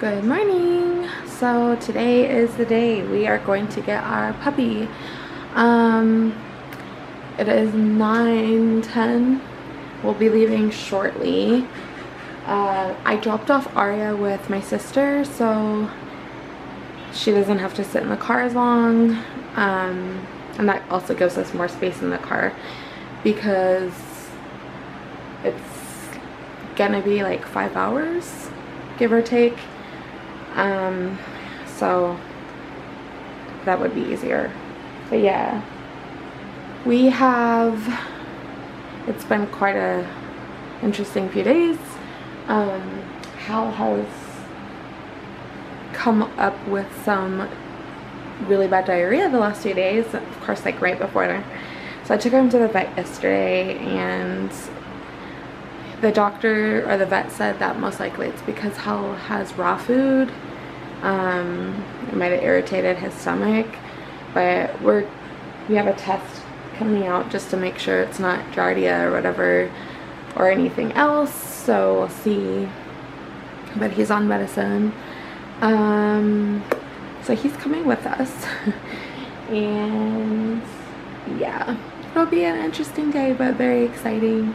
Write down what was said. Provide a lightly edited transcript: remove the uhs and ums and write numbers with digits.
Good morning. So today is the day we are going to get our puppy. It is 9:10. We'll be leaving shortly. I dropped off Aria with my sister so she doesn't have to sit in the car as long, and that also gives us more space in the car because it's gonna be like 5 hours, give or take. So that would be easier. But yeah, we have, it's been quite a interesting few days. Hal has come up with some really bad diarrhea the last few days, of course, like right before dinner. So I took him to the vet yesterday, and the doctor or the vet said that most likely it's because Hal has raw food. It might have irritated his stomach, but we have a test coming out just to make sure it's not Giardia or whatever or anything else, so we'll see. But he's on medicine, so he's coming with us. And yeah, it'll be an interesting day but very exciting.